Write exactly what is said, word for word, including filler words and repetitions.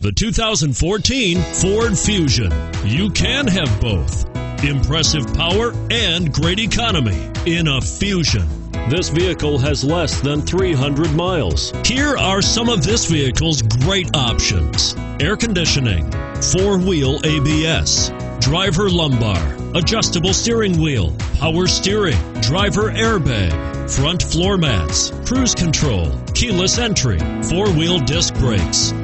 The two thousand fourteen Ford Fusion. You can have both. Impressive power and great economy in a Fusion. This vehicle has less than three hundred miles. Here are some of this vehicle's great options: air conditioning, four-wheel A B S, driver lumbar, adjustable steering wheel, power steering, driver airbag, front floor mats, cruise control, keyless entry, four-wheel disc brakes.